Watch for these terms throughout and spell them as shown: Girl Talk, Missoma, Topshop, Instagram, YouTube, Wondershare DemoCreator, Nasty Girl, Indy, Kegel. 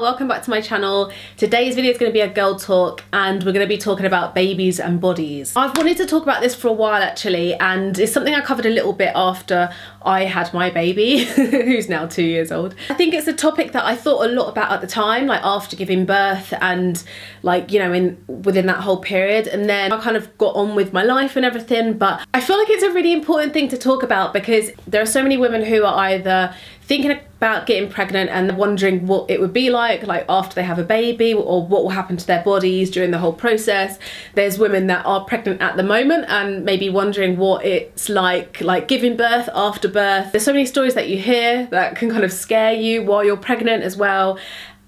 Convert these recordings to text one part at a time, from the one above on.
Welcome back to my channel. Today's video is going to be a girl talk and we're going to be talking about babies and bodies. I've wanted to talk about this for a while actually, and it's something I covered a little bit after I had my baby who's now 2 years old. I think it's a topic that I thought a lot about at the time, like after giving birth and like, you know, within that whole period, and then I kind of got on with my life and everything. But I feel like it's a really important thing to talk about because there are so many women who are either thinking about getting pregnant and wondering what it would be like after they have a baby, or what will happen to their bodies during the whole process. There's women that are pregnant at the moment and maybe wondering what it's like giving birth, after birth. There's so many stories that you hear that can kind of scare you while you're pregnant as well,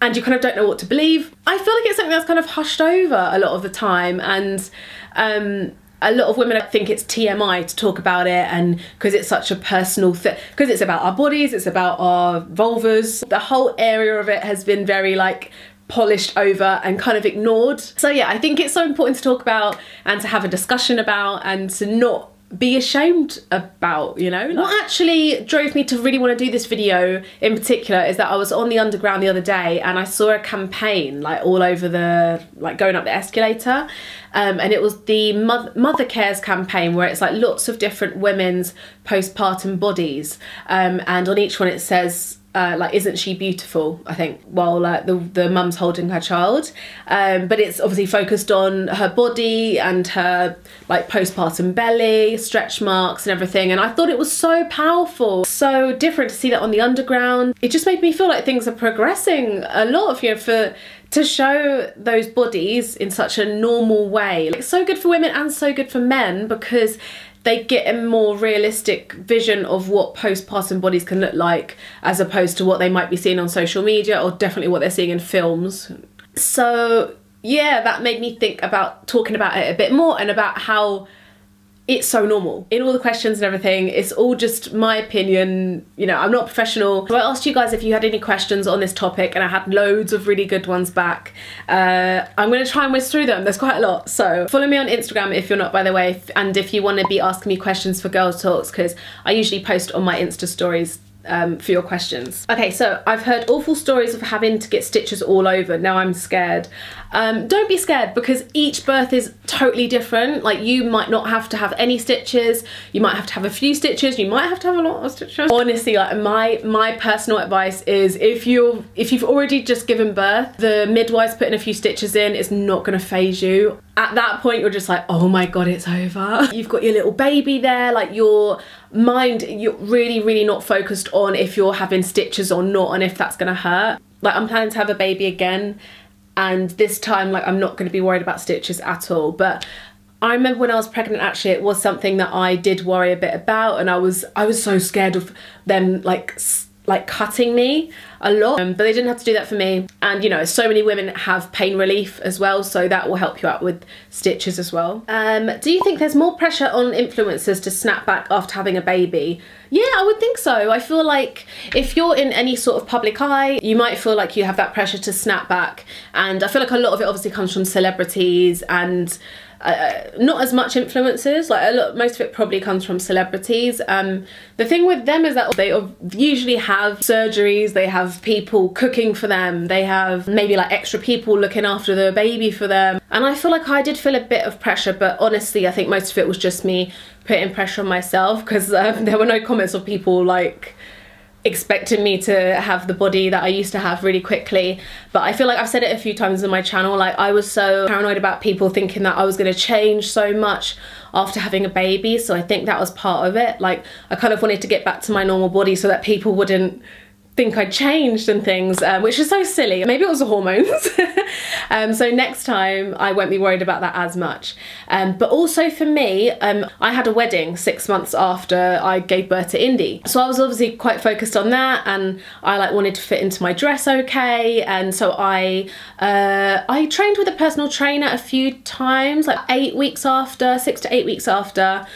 and you kind of don't know what to believe. I feel like it's something that's kind of hushed over a lot of the time, and a lot of women, I think it's TMI to talk about it, and because it's such a personal thing, because it's about our bodies, it's about our vulvas. The whole area of it has been very like polished over and kind of ignored. So yeah, I think it's so important to talk about and to have a discussion about and to not be ashamed about, you know? Like, what actually drove me to really want to do this video in particular is that I was on the Underground the other day and I saw a campaign like all over the, like going up the escalator, and it was the Mother Cares campaign, where it's like lots of different women's postpartum bodies, and on each one it says like, isn't she beautiful, I think, while the mum's holding her child. But it's obviously focused on her body and her like postpartum belly, stretch marks and everything. And I thought it was so powerful, so different to see that on the Underground. It just made me feel like things are progressing a lot, you know, to show those bodies in such a normal way. It's so good for women and so good for men, because they get a more realistic vision of what postpartum bodies can look like, as opposed to what they might be seeing on social media, or definitely what they're seeing in films. So yeah, that made me think about talking about it a bit more, and about how it's so normal. In all the questions and everything, it's all just my opinion, you know, I'm not professional. So I asked you guys if you had any questions on this topic, and I had loads of really good ones back. I'm gonna try and whiz through them, there's quite a lot. So follow me on Instagram if you're not, by the way, and if you wanna be asking me questions for Girl Talks, because I usually post on my Insta stories for your questions. Okay, so I've heard awful stories of having to get stitches all over. Now I'm scared. Don't be scared, because each birth is totally different. Like, you might not have to have any stitches, you might have to have a few stitches, you might have to have a lot of stitches. Honestly, like my personal advice is, if you've already just given birth, the midwife's putting a few stitches in, it's not gonna phase you. At that point you're just like, oh my god, it's over. You've got your little baby there, like your mind, you're really not focused on if you're having stitches or not, and if that's gonna hurt. Like, I'm planning to have a baby again, and this time like I'm not gonna be worried about stitches at all. But I remember when I was pregnant, actually, it was something that I did worry a bit about, and I was so scared of them like cutting me a lot, but they didn't have to do that for me. And you know, so many women have pain relief as well, so that will help you out with stitches as well. Do you think there's more pressure on influencers to snap back after having a baby? Yeah, I would think so. I feel like if you're in any sort of public eye, you might feel like you have that pressure to snap back, and I feel like a lot of it obviously comes from celebrities, and not as much influencers. Like, most of it probably comes from celebrities. The thing with them is that they usually have surgeries, they have people cooking for them, they have maybe like extra people looking after the baby for them. And I feel like I did feel a bit of pressure, but honestly I think most of it was just me putting pressure on myself, because there were no comments of people like expecting me to have the body that I used to have really quickly. But I feel like I've said it a few times on my channel, like I was so paranoid about people thinking that I was going to change so much after having a baby, so I think that was part of it. Like, I kind of wanted to get back to my normal body so that people wouldn't think I changed and things, which is so silly. Maybe it was the hormones. So next time I won't be worried about that as much. But also for me, I had a wedding 6 months after I gave birth to Indy, so I was obviously quite focused on that, and I like wanted to fit into my dress okay, and so I trained with a personal trainer a few times, like 8 weeks after, 6 to 8 weeks after,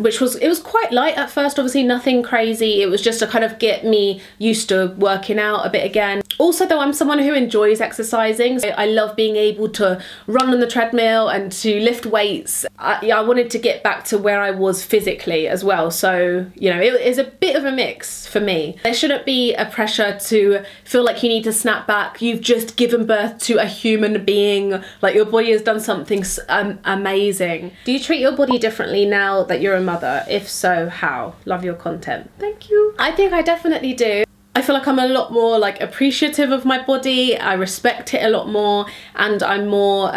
which was quite light at first, obviously nothing crazy. It was just to kind of get me used used to working out a bit again. Also though, I'm someone who enjoys exercising, so I love being able to run on the treadmill and to lift weights. I wanted to get back to where I was physically as well, so you know, it is a bit of a mix for me. There shouldn't be a pressure to feel like you need to snap back. You've just given birth to a human being, like your body has done something amazing. Do you treat your body differently now that you're a mother? If so, how? Love your content. Thank you. I think I definitely do. I feel like I'm a lot more like appreciative of my body. I respect it a lot more, and I'm more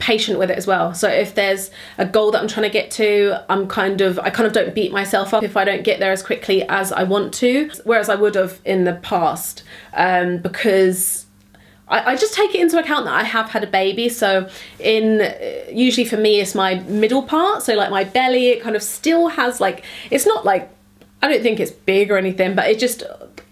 patient with it as well. So if there's a goal that I'm trying to get to, I kind of don't beat myself up if I don't get there as quickly as I want to, whereas I would have in the past, because I just take it into account that I have had a baby. So usually for me it's my middle part, so like my belly, it kind of still has like, it's not like, I don't think it's big or anything, but it just,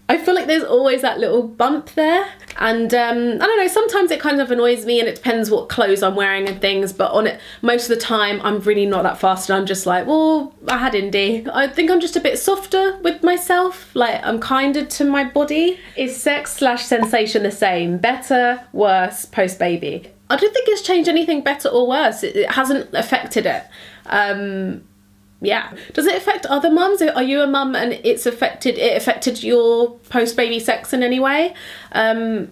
I feel like there's always that little bump there. And I don't know, sometimes it kind of annoys me, and it depends what clothes I'm wearing and things, but on it most of the time I'm really not that fast, and I'm just like, well, I had Indy. I think I'm just a bit softer with myself, like I'm kinder to my body. Is sex/sensation the same? Better, worse, post-baby? I don't think it's changed anything better or worse. It hasn't affected it. Yeah. Does it affect other mums? Are you a mum and it affected your post-baby sex in any way? Yeah,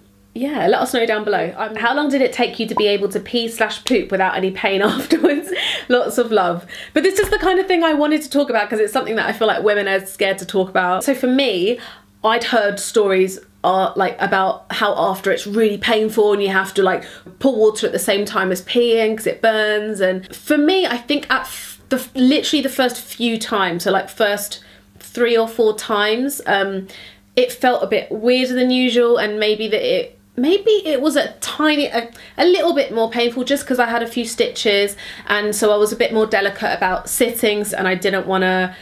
let us know down below. How long did it take you to be able to pee/poop without any pain afterwards? Lots of love. But this is the kind of thing I wanted to talk about because it's something that I feel like women are scared to talk about. So for me, I'd heard stories like about how after it's really painful and you have to like pour water at the same time as peeing because it burns. And for me, I think at literally the first few times, so like first 3 or 4 times, it felt a bit weirder than usual, and maybe it was a little bit more painful just because I had a few stitches, and so I was a bit more delicate about sittings and I didn't want to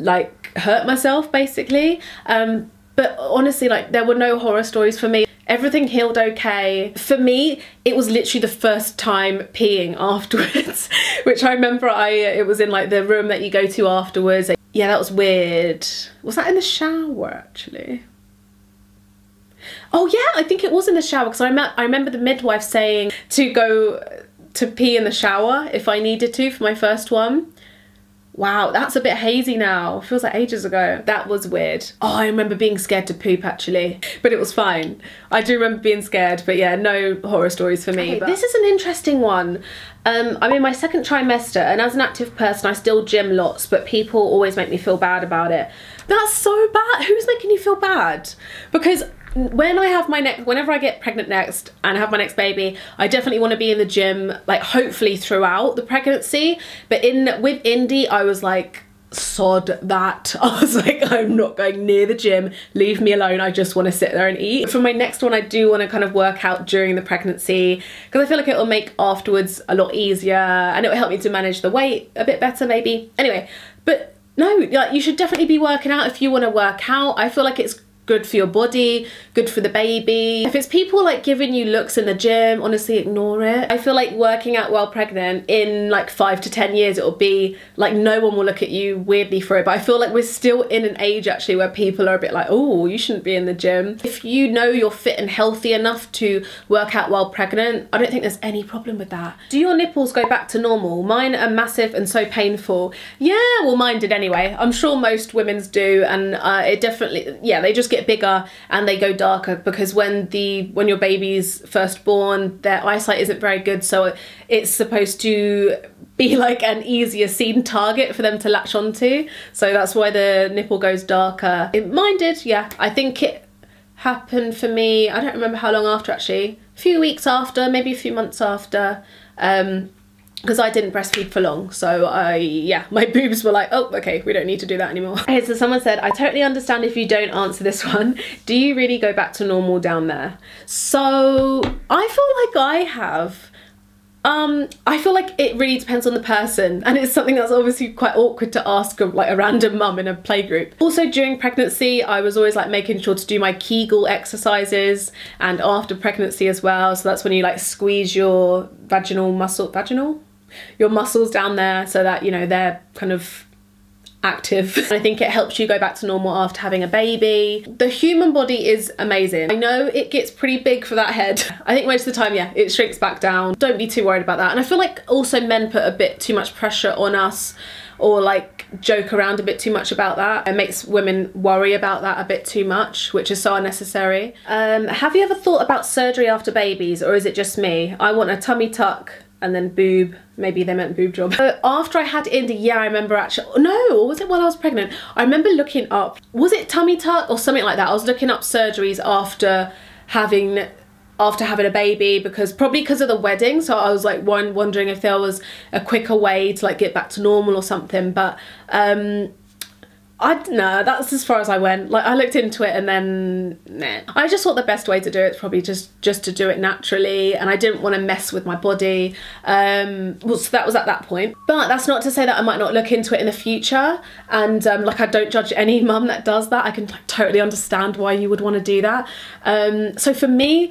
like hurt myself basically. But honestly, like there were no horror stories for me. Everything healed okay. For me, it was literally the first time peeing afterwards, which I remember it was in like the room that you go to afterwards. Yeah, that was weird. Was that in the shower actually? Oh yeah, I think it was in the shower, because I remember the midwife saying to go to pee in the shower if I needed to for my first one. Wow, that's a bit hazy now. Feels like ages ago. That was weird. Oh, I remember being scared to poop actually, but it was fine. I do remember being scared, but yeah, no horror stories for me. Okay, this is an interesting one. I'm in my second trimester, and as an active person I still gym lots, but people always make me feel bad about it. That's so bad. Who's making you feel bad? Because whenever I get pregnant next and have my next baby, I definitely want to be in the gym, like hopefully throughout the pregnancy. But with Indy, I was like, sod that. I was like, I'm not going near the gym, leave me alone, I just want to sit there and eat. For my next one, I do want to kind of work out during the pregnancy because I feel like it will make afterwards a lot easier, and it will help me to manage the weight a bit better maybe. Anyway, but no, like you should definitely be working out if you want to work out. I feel like it's good for your body, good for the baby. If it's people like giving you looks in the gym, honestly ignore it. I feel like working out while pregnant, in like 5 to 10 years it'll be like no one will look at you weirdly for it, but I feel like we're still in an age actually where people are a bit like, oh, you shouldn't be in the gym. If you know you're fit and healthy enough to work out while pregnant, I don't think there's any problem with that. Do your nipples go back to normal? Mine are massive and so painful. Yeah, well mine did anyway. I'm sure most women's do, and it definitely, yeah, they just get bigger and they go darker because when your baby's first born, their eyesight isn't very good, so it's supposed to be like an easier seen target for them to latch onto, so that's why the nipple goes darker. Mine did, yeah. I think it happened for me, I don't remember how long after actually, a few weeks after, maybe a few months after, because I didn't breastfeed for long, so yeah, my boobs were like, oh, okay, we don't need to do that anymore. Okay, so someone said, I totally understand if you don't answer this one. Do you really go back to normal down there? So I feel like I have. I feel like it really depends on the person, and it's something that's obviously quite awkward to ask like a random mum in a playgroup. Also during pregnancy, I was always like making sure to do my Kegel exercises, and after pregnancy as well. So that's when you like squeeze your vaginal muscles down there so that, you know, they're kind of active. I think it helps you go back to normal after having a baby. The human body is amazing. I know it gets pretty big for that head. I think most of the time, yeah, it shrinks back down. Don't be too worried about that. And I feel like also men put a bit too much pressure on us, or like joke around a bit too much about that. It makes women worry about that a bit too much, which is so unnecessary. Have you ever thought about surgery after babies, or is it just me? I want a tummy tuck and then boob. Maybe they meant boob job. So after I had Indy, yeah, I remember actually, no, or was it while I was pregnant? I remember looking up, was it tummy tuck or something like that? I was looking up surgeries after having a baby, because probably because of the wedding. So I was like wondering if there was a quicker way to like get back to normal or something. But I don't know, that's as far as I went. Like I looked into it and then nah. I just thought the best way to do it is probably just to do it naturally, and I didn't want to mess with my body. Well, so that was at that point. But that's not to say that I might not look into it in the future, and like I don't judge any mum that does that. I can like totally understand why you would want to do that. So for me,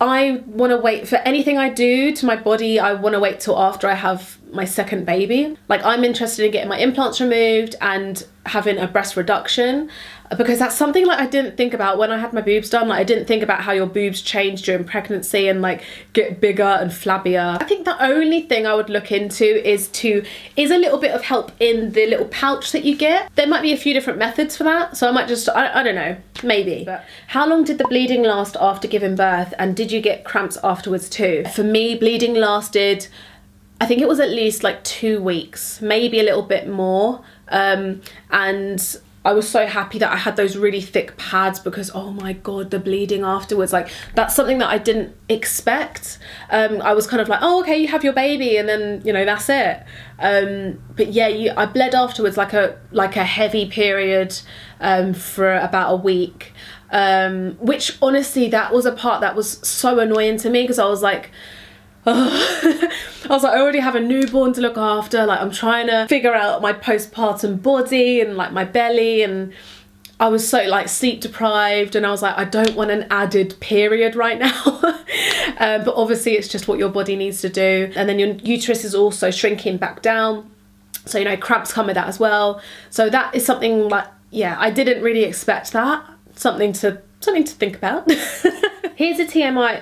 I want to wait for anything I do to my body. I want to wait till after I have my second baby. Like I'm interested in getting my implants removed and having a breast reduction, because that's something like I didn't think about when I had my boobs done. Like I didn't think about how your boobs change during pregnancy and like get bigger and flabbier. I think the only thing I would look into is a little bit of help in the little pouch that you get. There might be a few different methods for that, so I might just I don't know, maybe. But how long did the bleeding last after giving birth, and did you get cramps afterwards too? For me, bleeding lasted, I think it was at least like 2 weeks, maybe a little bit more. And I was so happy that I had those really thick pads, because oh my god, the bleeding afterwards, like that's something that I didn't expect. I was kind of like, oh okay, you have your baby and then you know that's it. But yeah, I bled afterwards like a heavy period for about a week, which honestly that was a part that was so annoying to me, because I was like, oh. I was like, I already have a newborn to look after, like I'm trying to figure out my postpartum body and like my belly, and I was so like sleep deprived, and I was like, I don't want an added period right now. But obviously it's just what your body needs to do, and then your uterus is also shrinking back down, so you know cramps come with that as well. So that is something like, yeah, I didn't really expect that. Something to think about. Here's a TMI,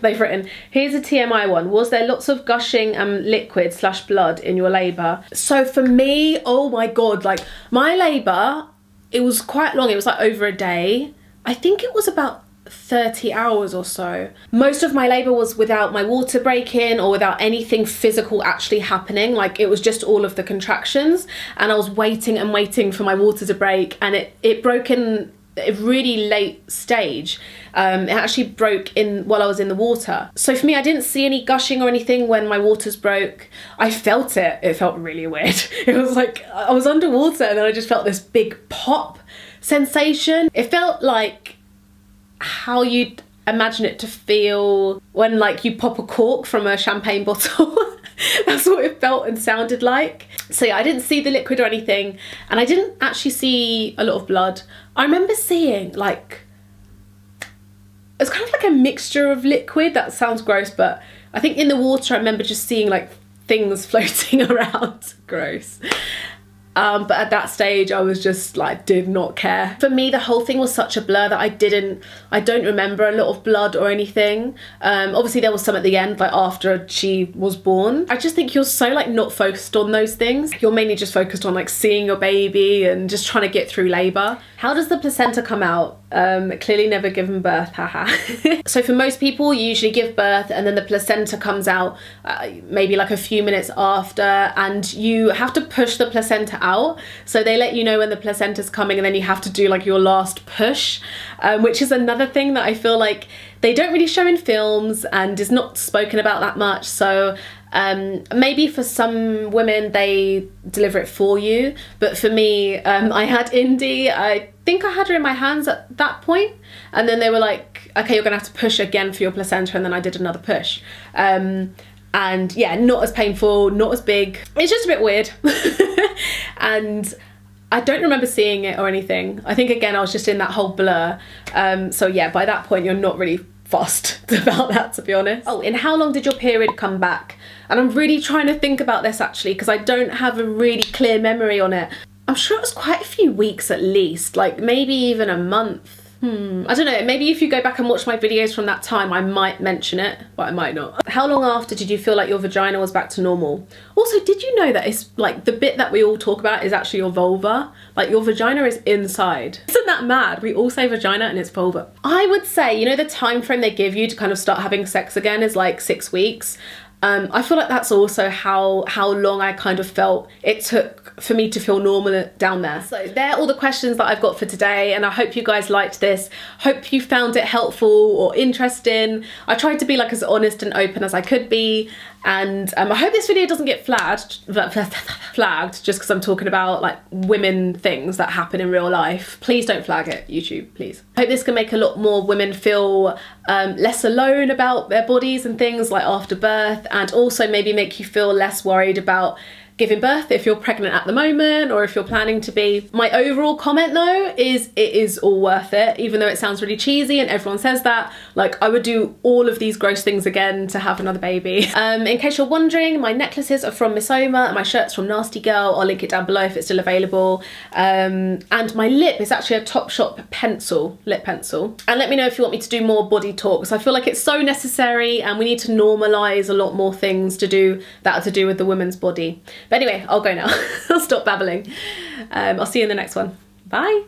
they've written, here's a TMI one. Was there lots of gushing and liquid / blood in your labour? So for me, oh my god, like my labour, it was quite long. It was like over a day. I think it was about 30 hours or so. Most of my labour was without my water breaking or without anything physical actually happening. Like it was just all of the contractions, and I was waiting and waiting for my water to break, and it broke in a really late stage. It actually broke in while I was in the water. So for me, I didn't see any gushing or anything when my waters broke. I felt it. It felt really weird. It was like I was underwater and then I just felt this big pop sensation. It felt like how you'd imagine it to feel when like you pop a cork from a champagne bottle. That's what it felt and sounded like. So yeah, I didn't see the liquid or anything, and I didn't actually see a lot of blood. I remember seeing like, it's kind of like a mixture of liquid. That sounds gross, but I think in the water I remember just seeing like things floating around. Gross. But at that stage I was just like, did not care. For me the whole thing was such a blur that I don't remember a lot of blood or anything. Obviously there was some at the end, like after she was born. I just think you're so like not focused on those things. You're mainly just focused on like seeing your baby and just trying to get through labour. How does the placenta come out? Clearly never given birth, haha. So for most people you usually give birth and then the placenta comes out maybe like a few minutes after, and you have to push the placenta out. So they let you know when the placenta's coming, and then you have to do like your last push, which is another thing that I feel like they don't really show in films and is not spoken about that much. So maybe for some women they deliver it for you, but for me I had Indy, I think I had her in my hands at that point, and then they were like, okay, you're gonna have to push again for your placenta, and then I did another push. And yeah, not as painful, not as big. It's just a bit weird. And I don't remember seeing it or anything. I think again I was just in that whole blur. So yeah, by that point you're not really fussed about that, to be honest. Oh, and how long did your period come back? And I'm really trying to think about this actually, because I don't have a really clear memory on it. I'm sure it was quite a few weeks at least, like maybe even a month. I don't know, maybe if you go back and watch my videos from that time, I might mention it, but I might not. How long after did you feel like your vagina was back to normal? Also, did you know that it's like the bit that we all talk about is actually your vulva? Like your vagina is inside. Isn't that mad? We all say vagina and it's vulva. I would say, you know, the time frame they give you to kind of start having sex again is like 6 weeks. I feel like that's also how long I kind of felt it took for me to feel normal down there. So they're all the questions that I've got for today, and I hope you guys liked this. Hope you found it helpful or interesting. I tried to be like as honest and open as I could be, and I hope this video doesn't get flagged just because I'm talking about like women things that happen in real life. Please don't flag it, YouTube, please. I hope this can make a lot more women feel less alone about their bodies and things like after birth, and also maybe make you feel less worried about giving birth if you're pregnant at the moment or if you're planning to be. My overall comment though is it is all worth it, even though it sounds really cheesy and everyone says that. Like I would do all of these gross things again to have another baby. In case you're wondering, my necklaces are from Missoma and my shirt's from Nasty Girl. I'll link it down below if it's still available. And my lip is actually a Topshop pencil, lip pencil. And let me know if you want me to do more body talks. I feel like it's so necessary and we need to normalise a lot more things to do that are to do with the woman's body. But anyway, I'll go now. I'll stop babbling. I'll see you in the next one. Bye.